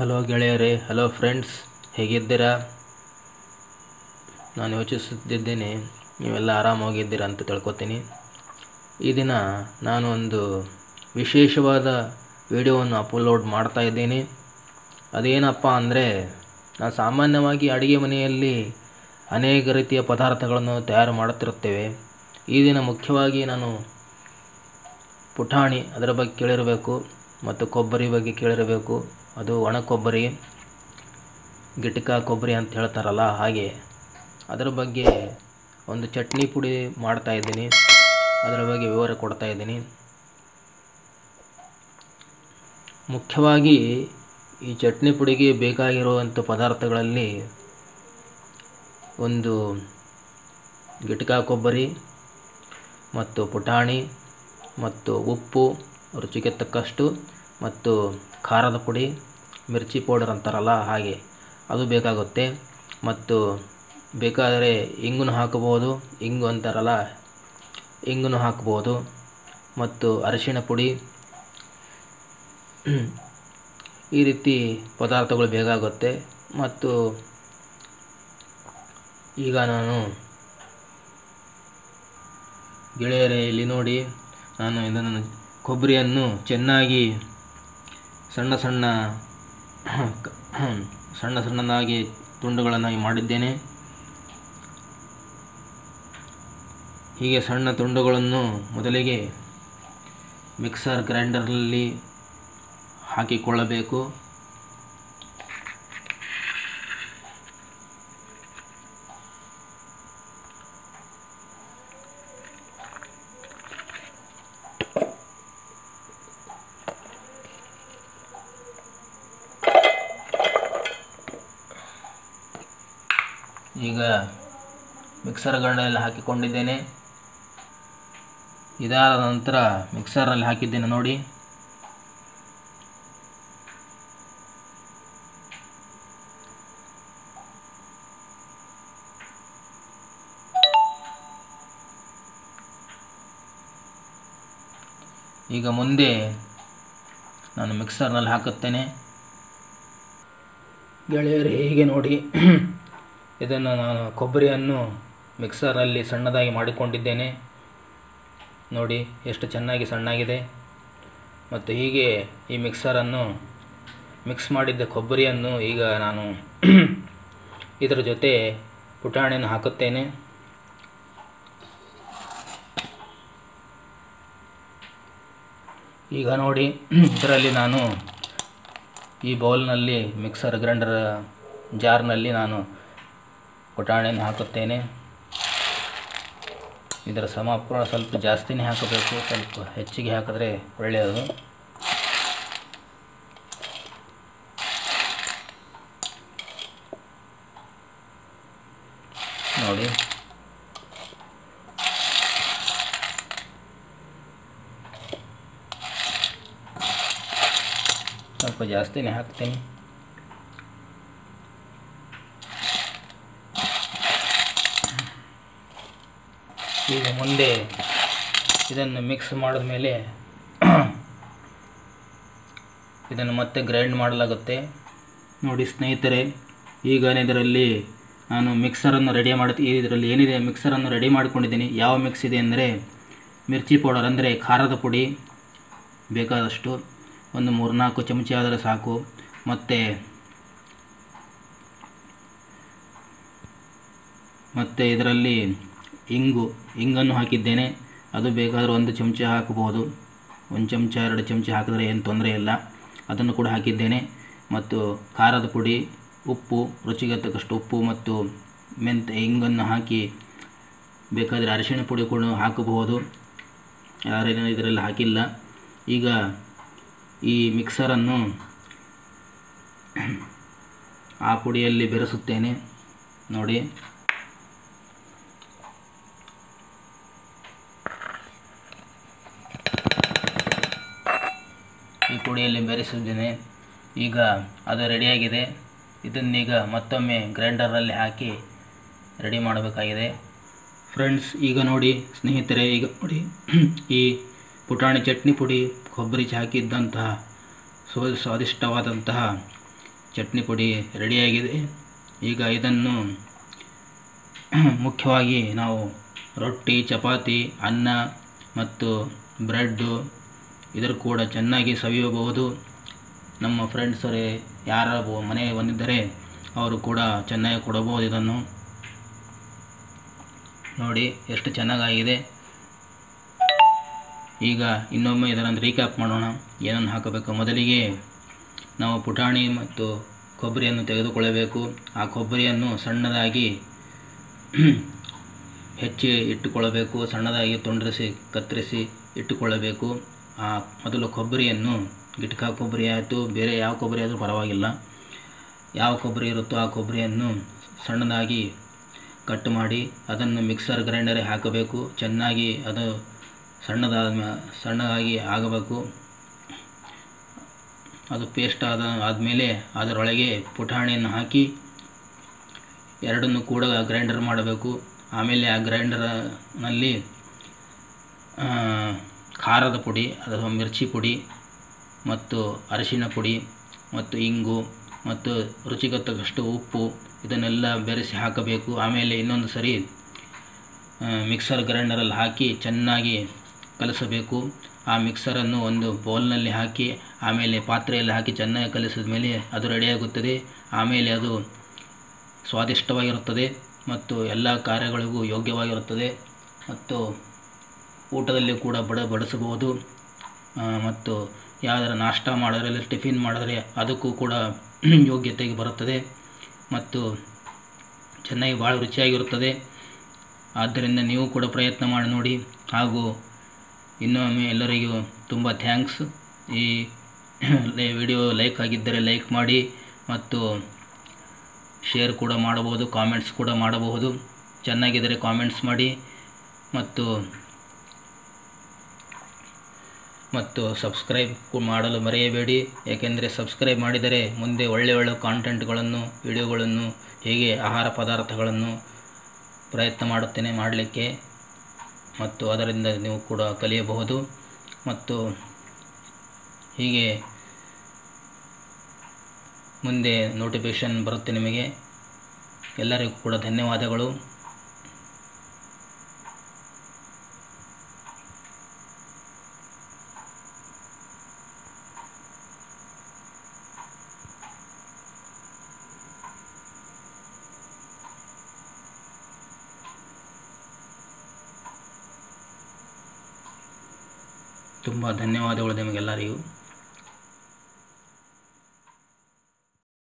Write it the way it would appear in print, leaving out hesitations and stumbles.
Hello ಗೆಳೆಯರೇ, hello friends, ಹೇಗಿದ್ದೀರಾ? ನಾನು ಯೋಚಿಸುತ್ತಿದ್ದೇನೆ ನೀವೆಲ್ಲ ಆರಾಮಾಗಿದ್ದೀರಾ ಅಂತ ತಿಳ್ಕೊತೀನಿ. ಈ ದಿನ ನಾನು ಒಂದು ವಿಶೇಷವಾದ ವಿಡಿಯೋವನ್ನು ಅಪ್ಲೋಡ್ ಮಾಡ್ತಾ ಇದ್ದೀನಿ. ಅದೇನಪ್ಪ ಅಂದರೆ, ನಾನು ಸಾಮಾನ್ಯವಾಗಿ ಅಡುಗೆ ಮನೆಯಲ್ಲಿ ಅನೇಕ ರೀತಿಯ ಪದಾರ್ಥಗಳನ್ನು ತಯಾರು ಮಾಡುತ್ತಿರುತ್ತೇವೆ. ಈ ದಿನ ಮುಖ್ಯವಾಗಿ ನಾನು ಪುಟಾಣಿ ಅದರ ಬಗ್ಗೆ ಕೇಳಿರಬೇಕು ಮತ್ತು ಕೊಬ್ಬರಿ ಬಗ್ಗೆ ಕೇಳಿರಬೇಕು. ಅದು ಒಣ ಕೊಬ್ಬರಿ, ಗಿಟಕ ಕೊಬ್ಬರಿ ಅಂತ ಹೇಳ್ತಾರಲ್ಲ, ಹಾಗೆ ಅದರ ಬಗ್ಗೆ ಒಂದು ಚಟ್ನಿ ಪುಡಿ ಮಾಡ್ತಾಯಿದ್ದೀನಿ. ಅದರ ಬಗ್ಗೆ ವಿವರ ಕೊಡ್ತಾಯಿದ್ದೀನಿ. ಮುಖ್ಯವಾಗಿ ಈ ಚಟ್ನಿ ಪುಡಿಗೆ ಬೇಕಾಗಿರುವಂಥ ಪದಾರ್ಥಗಳಲ್ಲಿ ಒಂದು ಗಿಟಕ ಕೊಬ್ಬರಿ ಮತ್ತು ಪುಟಾಣಿ ಮತ್ತು ಉಪ್ಪು ರುಚಿಗೆ ತಕ್ಕಷ್ಟು ಮತ್ತು ಖಾರದ ಪುಡಿ, ಮಿರ್ಚಿ ಪೌಡರ್ ಅಂತಾರಲ್ಲ ಹಾಗೆ, ಅದು ಬೇಕಾಗುತ್ತೆ. ಮತ್ತು ಬೇಕಾದರೆ ಇಂಗನ್ನು ಹಾಕಬಹುದು, ಇಂಗು ಅಂತಾರಲ್ಲ, ಇಂಗನ್ನು ಹಾಕಬಹುದು. ಮತ್ತು ಅರಿಶಿಣ ಪುಡಿ. ಈ ರೀತಿ ಪದಾರ್ಥಗಳು ಬೇಕಾಗುತ್ತೆ. ಮತ್ತು ಈಗ ನಾನು ಗೆಳೆಯರೇ, ಇಲ್ಲಿ ನೋಡಿ, ನಾನು ಇದನ್ನು ಕೊಬ್ಬರಿಯನ್ನು ಚೆನ್ನಾಗಿ ಸಣ್ಣ ಸಣ್ಣದಾಗಿ ತುಂಡುಗಳನ್ನಾಗಿ ಮಾಡಿದ್ದೇನೆ. ಹೀಗೆ ಸಣ್ಣ ತುಂಡುಗಳನ್ನು ಮೊದಲಿಗೆ ಮಿಕ್ಸರ್ ಗ್ರೈಂಡರ್ನಲ್ಲಿ ಹಾಕಿಕೊಳ್ಳಬೇಕು. ಈಗ ಮಿಕ್ಸರ್ ಗ್ರೈಂಡರ್ನಲ್ಲಿ ಹಾಕಿಕೊಂಡಿದ್ದೇನೆ. ಇದಾದ ನಂತರ ಮಿಕ್ಸರ್ನಲ್ಲಿ ಹಾಕಿದ್ದೇನೆ ನೋಡಿ. ಈಗ ಮುಂದೆ ನಾನು ಮಿಕ್ಸರ್ನಲ್ಲಿ ಹಾಕುತ್ತೇನೆ. ಗೆಳೆಯರು, ಹೀಗೆ ನೋಡಿ, ಇದನ್ನು ನಾನು ಕೊಬ್ಬರಿಯನ್ನು ಮಿಕ್ಸರಲ್ಲಿ ಸಣ್ಣದಾಗಿ ಮಾಡಿಕೊಂಡಿದ್ದೇನೆ. ನೋಡಿ ಎಷ್ಟು ಚೆನ್ನಾಗಿ ಸಣ್ಣಾಗಿದೆ. ಮತ್ತು ಹೀಗೆ ಈ ಮಿಕ್ಸರನ್ನು ಮಿಕ್ಸ್ ಮಾಡಿದ್ದ ಕೊಬ್ಬರಿಯನ್ನು ಈಗ ನಾನು ಇದರ ಜೊತೆ ಪುಟಾಣಿಯನ್ನು ಹಾಕುತ್ತೇನೆ. ಈಗ ನೋಡಿ, ಇದರಲ್ಲಿ ನಾನು ಈ ಬೌಲ್ನಲ್ಲಿ ಮಿಕ್ಸರ್ ಗ್ರೈಂಡರ್ ಜಾರ್ನಲ್ಲಿ ನಾನು ಪುಟಾಣಿಯನ್ನು ಹಾಕುತ್ತೇನೆ. ಇದರ ಸಮಪ್ರಮಾಣ ಸ್ವಲ್ಪ ಜಾಸ್ತಿನೇ ಹಾಕಬೇಕು, ಸ್ವಲ್ಪ ಹೆಚ್ಚಿಗೆ ಹಾಕಿದ್ರೆ ಒಳ್ಳೆಯದು. ನೋಡಿ, ಸ್ವಲ್ಪ ಜಾಸ್ತಿನೇ ಹಾಕ್ತೀನಿ. ಈಗ ಮುಂದೆ ಇದನ್ನು ಮಿಕ್ಸ್ ಮಾಡಿದ ಮೇಲೆ ಇದನ್ನು ಮತ್ತೆ ಗ್ರೈಂಡ್ ಮಾಡಲಾಗುತ್ತೆ. ನೋಡಿ ಸ್ನೇಹಿತರೆ, ಈಗ ಇದರಲ್ಲಿ ನಾನು ಮಿಕ್ಸರನ್ನು ರೆಡಿ ಮಾಡಿ ಮಿಕ್ಸರನ್ನು ರೆಡಿ ಮಾಡಿಕೊಂಡಿದ್ದೀನಿ. ಯಾವ ಮಿಕ್ಸ್ ಇದೆ ಅಂದರೆ, ಮಿರ್ಚಿ ಪೌಡರ್ ಅಂದರೆ ಖಾರದ ಪುಡಿ ಬೇಕಾದಷ್ಟು, ಒಂದು 3-4 ಚಮಚ ಆದರೆ ಸಾಕು. ಮತ್ತು ಇದರಲ್ಲಿ ಇಂಗನ್ನು ಹಾಕಿದ್ದೇನೆ. ಅದು ಬೇಕಾದರೆ 1 ಚಮಚ ಹಾಕಬಹುದು, 1 ಚಮಚ 2 ಚಮಚ ಹಾಕಿದರೆ ಏನು ತೊಂದರೆ ಇಲ್ಲ, ಅದನ್ನು ಕೂಡ ಹಾಕಿದ್ದೇನೆ. ಮತ್ತು ಖಾರದ ಪುಡಿ, ಉಪ್ಪು ರುಚಿಗೆ ತಕ್ಕಷ್ಟು ಉಪ್ಪು ಮತ್ತು ಇಂಗನ್ನು ಹಾಕಿ, ಬೇಕಾದರೆ ಅರಿಶಿಣ ಪುಡಿ ಕೂಡ ಹಾಕಬಹುದು, ಯಾರೇನೂ ಇದರಲ್ಲಿ ಹಾಕಿಲ್ಲ. ಈಗ ಈ ಮಿಕ್ಸರನ್ನು ಆ ಪುಡಿಯಲ್ಲಿ ಬೆರೆಸುತ್ತೇನೆ. ನೋಡಿ, ಈ ಪುಡಿಯಲ್ಲಿ ಬೆರೆಸಿದ್ದೇನೆ. ಈಗ ಅದು ರೆಡಿಯಾಗಿದೆ. ಇದನ್ನೀಗ ಮತ್ತೊಮ್ಮೆ ಗ್ರೈಂಡರಲ್ಲಿ ಹಾಕಿ ರೆಡಿ ಮಾಡಬೇಕಾಗಿದೆ. ಫ್ರೆಂಡ್ಸ್, ಈಗ ನೋಡಿ ಸ್ನೇಹಿತರೆ, ಈಗ ನೋಡಿ ಈ ಪುಟಾಣಿ ಚಟ್ನಿ ಪುಡಿ, ಕೊಬ್ಬರಿ ಹಾಕಿದ್ದಂತಹ ಸ್ವಾದಿಷ್ಟವಾದಂತಹ ಚಟ್ನಿ ಪುಡಿ ರೆಡಿಯಾಗಿದೆ। ಈಗ ಇದನ್ನು ಮುಖ್ಯವಾಗಿ ನಾವು ರೊಟ್ಟಿ, ಚಪಾತಿ, ಅನ್ನ ಮತ್ತು ಬ್ರೆಡ್ ಇದರ ಕೂಡ ಚೆನ್ನಾಗಿ ಸವಿಯಬಹುದು। ನಮ್ಮ ಫ್ರೆಂಡ್ಸ್ ಅವರೇ ಯಾರ ಮನೆ ಬಂದಿದ್ದರೆ ಅವರು ಕೂಡ ಚೆನ್ನಾಗಿ ಕೊಡಬಹುದು। ಇದನ್ನು ನೋಡಿ ಎಷ್ಟು ಚೆನ್ನಾಗಿದೆ। ಈಗ ಇನ್ನೊಮ್ಮೆ ಇದನ್ನು ರೀಕ್ಯಾಪ್ ಮಾಡೋಣ, ಏನನ್ನು ಹಾಕಬೇಕು। ಮೊದಲಿಗೆ ನಾವು ಪುಟಾಣಿ ಮತ್ತು ಕೊಬ್ಬರಿಯನ್ನು ತೆಗೆದುಕೊಳ್ಳಬೇಕು। ಆ ಕೊಬ್ಬರಿಯನ್ನು ಸಣ್ಣದಾಗಿ ಹೆಚ್ಚಿ ಇಟ್ಟುಕೊಳ್ಳಬೇಕು, ಸಣ್ಣದಾಗಿ ತುಂಡರಿಸಿ ಕತ್ತರಿಸಿ ಇಟ್ಟುಕೊಳ್ಳಬೇಕು। ಆ ಮೊದಲು ಕೊಬ್ಬರಿಯನ್ನು, ಗಿಟ್ಕ ಕೊಬ್ಬರಿ ಆಯಿತು ಬೇರೆ ಯಾವ ಕೊಬ್ಬರಿ ಆದರೂ ಪರವಾಗಿಲ್ಲ, ಯಾವ ಕೊಬ್ಬರಿ ಇರುತ್ತೋ ಆ ಕೊಬ್ಬರಿಯನ್ನು ಸಣ್ಣದಾಗಿ ಕಟ್ ಮಾಡಿ ಅದನ್ನು ಮಿಕ್ಸರ್ ಗ್ರೈಂಡರಿಗೆ ಹಾಕಬೇಕು। ಚೆನ್ನಾಗಿ ಅದು ಸಣ್ಣದಾಗಿ ಆಗಬೇಕು। ಅದು ಪೇಸ್ಟ್ ಆದಮೇಲೆ ಅದರೊಳಗೆ ಪುಟಾಣಿಯನ್ನು ಹಾಕಿ ಎರಡನ್ನು ಕೂಡ ಗ್ರೈಂಡರ್ ಮಾಡಬೇಕು। ಆಮೇಲೆ ಆ ಗ್ರೈಂಡರ್ನಲ್ಲಿ ಖಾರದ ಪುಡಿ ಅಥವಾ ಮಿರ್ಚಿ ಪುಡಿ ಮತ್ತು ಅರಿಶಿನ ಪುಡಿ ಮತ್ತು ಇಂಗು ಮತ್ತು ರುಚಿಗೆ ತಕ್ಕಷ್ಟು ಉಪ್ಪು ಇದನ್ನೆಲ್ಲ ಬೆರೆಸಿ ಹಾಕಬೇಕು। ಆಮೇಲೆ ಇನ್ನೊಂದು ಸರಿ ಮಿಕ್ಸರ್ ಗ್ರೈಂಡರಲ್ಲಿ ಹಾಕಿ ಚೆನ್ನಾಗಿ ಕಲಸಬೇಕು। ಆ ಮಿಕ್ಸರನ್ನು ಒಂದು ಬೌಲ್ನಲ್ಲಿ ಹಾಕಿ ಆಮೇಲೆ ಪಾತ್ರೆಯಲ್ಲಿ ಹಾಕಿ ಚೆನ್ನಾಗಿ ಕಲಿಸಿದ ಮೇಲೆ ಅದು ರೆಡಿಯಾಗುತ್ತದೆ। ಆಮೇಲೆ ಅದು ಸ್ವಾದಿಷ್ಟವಾಗಿರುತ್ತದೆ ಮತ್ತು ಎಲ್ಲ ಕಾರ್ಯಗಳಿಗೂ ಯೋಗ್ಯವಾಗಿರುತ್ತದೆ ಮತ್ತು ಊಟದಲ್ಲಿ ಕೂಡ ಬಡಿಸಬಹುದು ಮತ್ತು ಯಾವುದಾರ ನಾಷ್ಟ ಮಾಡಿದ್ರೆ, ಟಿಫಿನ್ ಮಾಡಿದ್ರೆ ಅದಕ್ಕೂ ಕೂಡ ಯೋಗ್ಯತೆಗೆ ಬರುತ್ತದೆ ಮತ್ತು ಚೆನ್ನಾಗಿ ಭಾಳ ರುಚಿಯಾಗಿರುತ್ತದೆ। ಆದ್ದರಿಂದ ನೀವು ಕೂಡ ಪ್ರಯತ್ನ ಮಾಡಿ ನೋಡಿ ಹಾಗೂ ಇನ್ನೊಮ್ಮೆ ಎಲ್ಲರಿಗೂ ತುಂಬ ಥ್ಯಾಂಕ್ಸ್। ಈ ವಿಡಿಯೋ ಲೈಕ್ ಆಗಿದ್ದರೆ ಲೈಕ್ ಮಾಡಿ ಮತ್ತು ಶೇರ್ ಕೂಡ ಮಾಡಬಹುದು, ಕಾಮೆಂಟ್ಸ್ ಕೂಡ ಮಾಡಬಹುದು। ಚೆನ್ನಾಗಿದ್ದರೆ ಕಾಮೆಂಟ್ಸ್ ಮಾಡಿ ಮತ್ತು ಮತ್ತು ಸಬ್ಸ್ಕ್ರೈಬ್ ಮಾಡಲು ಮರೆಯಬೇಡಿ, ಏಕೆಂದರೆ ಸಬ್ಸ್ಕ್ರೈಬ್ ಮಾಡಿದರೆ ಮುಂದೆ ಒಳ್ಳೆ ಕಾಂಟೆಂಟ್ಗಳನ್ನು, ವಿಡಿಯೋಗಳನ್ನು, ಹೀಗೆ ಆಹಾರ ಪದಾರ್ಥಗಳನ್ನು ಪ್ರಯತ್ನ ಮಾಡುತ್ತೇನೆ ಮಾಡಲಿಕ್ಕೆ ಮತ್ತು ಅದರಿಂದ ನೀವು ಕೂಡ ಕಲಿಯಬಹುದು ಮತ್ತು ಹೀಗೆ ಮುಂದೆ ನೋಟಿಫಿಕೇಶನ್ ಬರುತ್ತೆ ನಿಮಗೆ। ಎಲ್ಲರಿಗೂ ಕೂಡ ಧನ್ಯವಾದಗಳು। ತುಂಬ ಧನ್ಯವಾದಗಳು ನಿಮಗೆಲ್ಲರಿಗೂ।